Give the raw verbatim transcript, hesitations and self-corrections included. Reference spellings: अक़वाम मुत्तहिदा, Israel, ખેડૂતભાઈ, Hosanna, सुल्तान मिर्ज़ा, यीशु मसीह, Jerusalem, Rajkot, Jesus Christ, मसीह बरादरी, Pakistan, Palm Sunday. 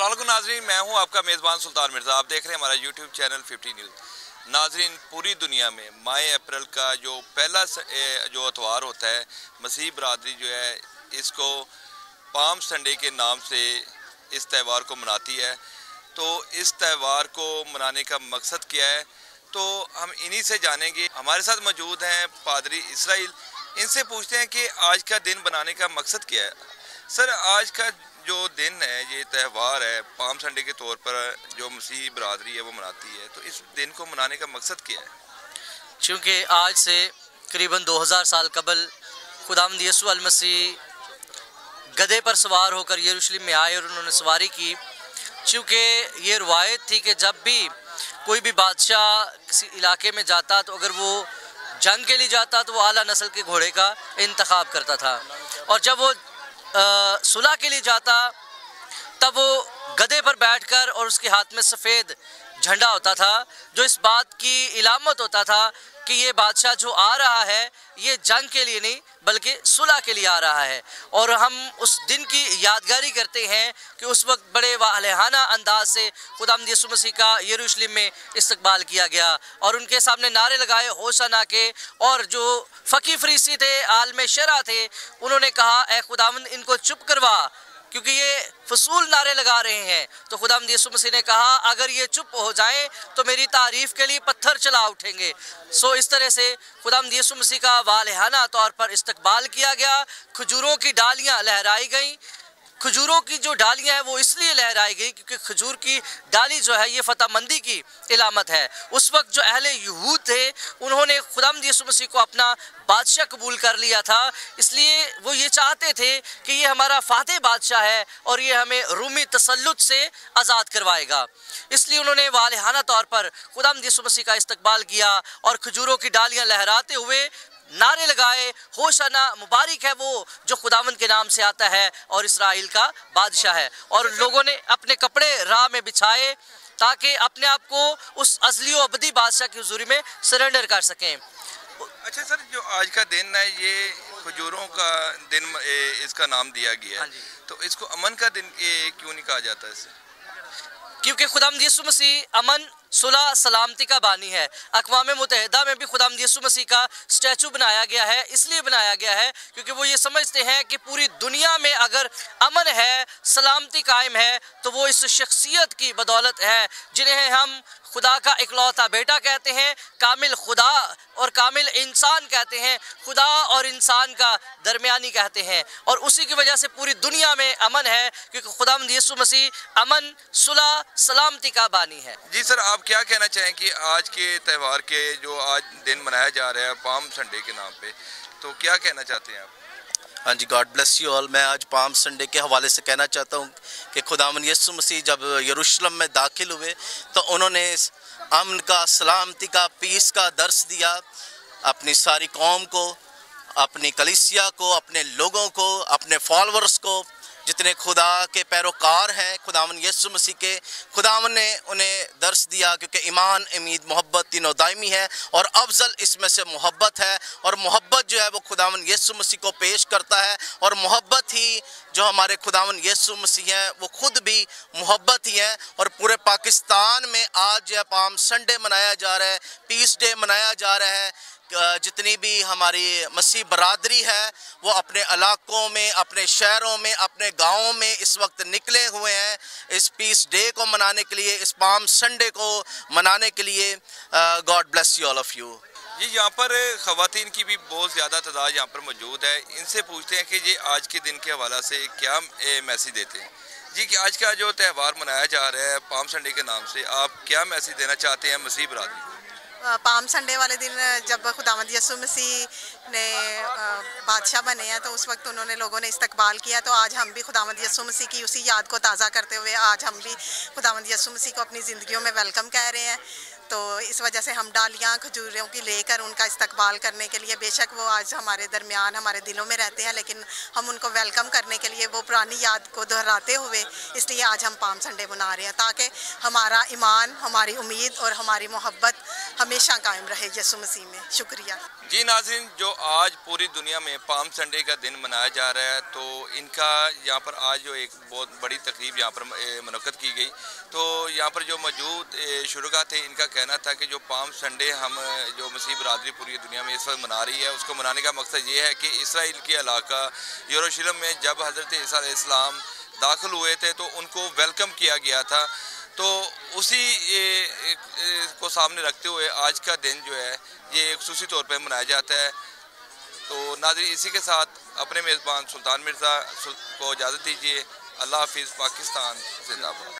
अस्सलाम वालेकुम नाजरीन, मैं हूं आपका मेज़बान सुल्तान मिर्ज़ा। आप देख रहे हैं हमारा यूट्यूब चैनल फिफ्टी न्यूज़। नाजरीन, पूरी दुनिया में मई अप्रैल का जो पहला जो अतवार होता है, मसीह बरदरी जो है इसको पाम संडे के नाम से इस त्यौहार को मनाती है। तो इस त्यौहार को मनाने का मकसद क्या है, तो हम इन्हीं से जानेंगे। हमारे साथ मौजूद हैं पादरी इसराइल, इनसे पूछते हैं कि आज का दिन बनाने का मकसद क्या है। सर, आज का जो दिन है, ये त्यौहार है पाम संडे के तौर पर जो मसीह बरादरी है वो मनाती है, तो इस दिन को मनाने का मकसद क्या है? चूँकि आज से करीबन दो हज़ार साल कबल खुदावंद यीशु अल मसीह गधे पर सवार होकर यरूशलेम में आए और उन्होंने सवारी की। चूँकि ये रवायत थी कि जब भी कोई भी बादशाह किसी इलाके में जाता तो अगर वो जंग के लिए जाता तो वो आला नस्ल के घोड़े का इंतखाब करता था, और जब वो सुलह के लिए जाता तब वो गधे पर बैठकर और उसके हाथ में सफ़ेद झंडा होता था, जो इस बात की इलामत होता था कि ये बादशाह जो आ रहा है ये जंग के लिए नहीं बल्कि सुलह के लिए आ रहा है। और हम उस दिन की यादगारी करते हैं कि उस वक्त बड़े वालेहाना अंदाज से खुदावंद यीशु मसीह का यरूशलेम में इस्तकबाल किया गया और उनके सामने नारे लगाए होशाना के, और जो फ़कीह फरीसी थे, आलम शरा थे, उन्होंने कहा ए खुदावंद इनको चुप करवा क्योंकि ये फसूल नारे लगा रहे हैं। तो खुदावंद यीशु मसीह ने कहा अगर ये चुप हो जाएं तो मेरी तारीफ़ के लिए पत्थर चला उठेंगे। सो इस तरह से खुदावंद यीशु मसीह का वालेहाना तौर पर इस्तकबाल किया गया। खजूरों की डालियां लहराई गईं। खजूरों की जो डालियां हैं वो इसलिए लहराई गई क्योंकि खजूर की डाली जो है ये फतेहमंदी की इलामत है। उस वक्त जो अहले यहूद थे उन्होंने खुदावंद यीशु मसीह को अपना बादशाह कबूल कर लिया था, इसलिए वो ये चाहते थे कि ये हमारा फातह बादशाह है और ये हमें रूमी तसल्लुत से आज़ाद करवाएगा। इसलिए उन्होंने वालेहाना तौर पर खुदावंद यीशु मसीह का इस्तकबाल किया और खजूरों की डालियाँ लहराते हुए नारे लगाए होशाना, मुबारक है वो जो खुदावंद के नाम से आता है और इसराइल का बादशाह है। और लोगों ने अपने कपड़े राह में बिछाए ताकि अपने आप को उस असली और अबदी बादशाह की हुजूरी में सरेंडर कर सकें। अच्छा सर, जो आज का दिन है ये खजूरों का दिन इसका नाम दिया गया है, तो इसको अमन का दिन क्यों नहीं कहा जाता है? क्योंकि खुदावंद यीशु मसीह अमन, सुलह, सलामती का बानी है। अक़वाम मुत्तहिदा में भी खुदावंद यीशु मसीह का स्टैचू बनाया गया है, इसलिए बनाया गया है क्योंकि वो ये समझते हैं कि पूरी दुनिया में अगर अमन है, सलामती कायम है, तो वो इस शख्सियत की बदौलत है जिन्हें हम खुदा का इकलौता बेटा कहते हैं, कामिल खुदा और कामिल इंसान कहते हैं, खुदा और इंसान का दरमियानी कहते हैं। और उसी की वजह से पूरी दुनिया में अमन है क्योंकि खुदावंद यीशु मसीह अमन, सुलह, सलामती का बानी है। जी सर, आप क्या कहना चाहें कि आज के त्यौहार के जो आज दिन मनाया जा रहा है पाम संडे के नाम पे, तो क्या कहना चाहते हैं आप? हाँ जी, गॉड ब्लेस यू ऑल। मैं आज पाम संडे के हवाले से कहना चाहता हूँ कि खुदावंद यीशु मसीह जब यरूशलेम में दाखिल हुए तो उन्होंने अमन का, सलामती का, पीस का दर्स दिया अपनी सारी कौम को, अपनी कलीसिया को, अपने लोगों को, अपने फॉलोअर्स को, जितने खुदा के पैरोकार हैं खुदावंद यीशु मसीह के। खुदावंद ने उन्हें दर्स दिया क्योंकि ईमान, उम्मीद, मोहब्बत तीनों दायमी है और अफजल इसमें से मोहब्बत है, और मोहब्बत जो है वो खुदावंद यीशु मसीह को पेश करता है, और मोहब्बत ही जो हमारे खुदावंद यीशु मसीह हैं वो खुद भी मोहब्बत ही हैं। और पूरे पाकिस्तान में आज जो है पाम संडे मनाया जा रहा है, पीस डे मनाया जा रहा है। जितनी भी हमारी मसीह बरादरी है वो अपने इलाकों में, अपने शहरों में, अपने गाँव में इस वक्त निकले हुए हैं इस पीस डे को मनाने के लिए, इस पाम संडे को मनाने के लिए। God bless you all of you. ये यहाँ पर ख़वातीन की भी बहुत ज़्यादा तादाद यहाँ पर मौजूद है, इनसे पूछते हैं कि ये आज के दिन के हवाला से क्या मैसेज देते हैं। जी, कि आज का जो त्यौहार मनाया जा रहा है पाम संडे के नाम से, आप क्या मैसेज देना चाहते हैं मसीह बरादरी को? पाम संडे वाले दिन जब खुदावंद यीशु मसीह ने बादशाह बने हैं तो उस वक्त उन्होंने लोगों ने इस्तकबाल किया, तो आज हम भी खुदावंद यीशु मसीह की उसी याद को ताज़ा करते हुए आज हम भी खुदावंद यीशु मसीह को अपनी ज़िंदगियों में वेलकम कह रहे हैं। तो इस वजह से हम डालियाँ खजूरों की लेकर उनका इस्तकबाल करने के लिए, बेशक वो आज हमारे दरमियान, हमारे दिलों में रहते हैं, लेकिन हम उनको वेलकम करने के लिए वो पुरानी याद को दोहराते हुए इसलिए आज हम पाम संडे मना रहे हैं ताकि हमारा ईमान, हमारी उम्मीद और हमारी मोहब्बत हमेशा कायम रहे यसु मसीह में। शुक्रिया। जी नाज़रीन, जो आज पूरी दुनिया में पाम संडे का दिन मनाया जा रहा है, तो इनका यहाँ पर आज जो एक बहुत बड़ी तकरीब यहाँ पर मुनक़्क़द की गई, तो यहाँ पर जो मौजूद शुरगा थे इनका कहना था कि जो पाम संडे हम जो मसीह बरादरी पूरी दुनिया में इस वक्त मना रही है, उसको मनाने का मकसद ये है कि इसराइल के इलाका यरूशलेम में जब हज़रत ईसा अलैहिस्सलाम दाखिल हुए थे तो उनको वेलकम किया गया था, तो उसी को सामने रखते हुए आज का दिन जो है ये खुसूसी तौर पर मनाया जाता है। तो नाज़रीन, इसी के साथ अपने मेज़बान सुल्तान मिर्ज़ा को इजाज़त दीजिए। अल्लाह हाफिज़। पाकिस्तान जिंदाबाद।